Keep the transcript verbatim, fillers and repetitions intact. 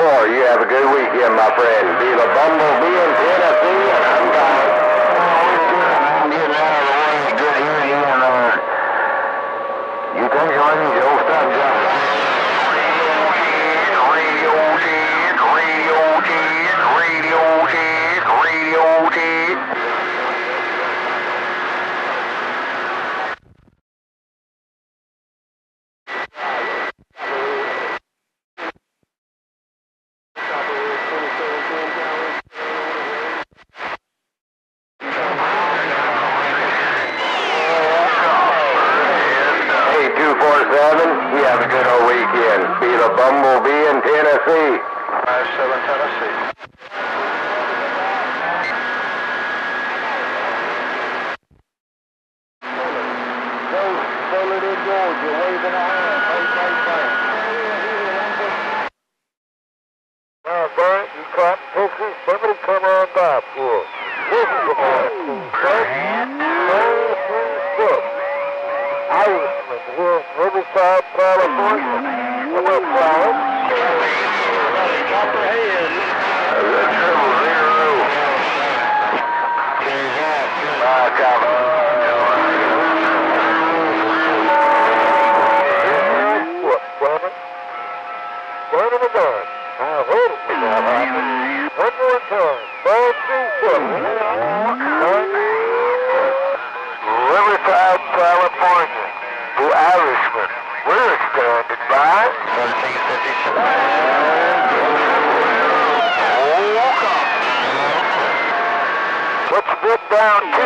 four. You have a good weekend, my friend. Be the Bumblebee in Tennessee, and I'm gone. I'm getting out of the way of good hearing you and uh, you think you want me to old stuff, John? Radio Ted, Radio Ted, Radio Ted, Radio Ted, Radio Ted. You have a good old weekend. Be the Bumblebee in Tennessee. five seven Tennessee. Go, go, Georgia, waving a hand. Now, boy, you caught pictures. Somebody come on by for this is the boy. I was here Riverside, California. I'm up south. Copperhead. The triple zero. Ah, Copper. What, brother? Burn in the gun. I heard it was that happening. One more time. Five, two, seven. Riverside, California. Irishman, we're standing by. thirteen fifty-seven. Let's get down.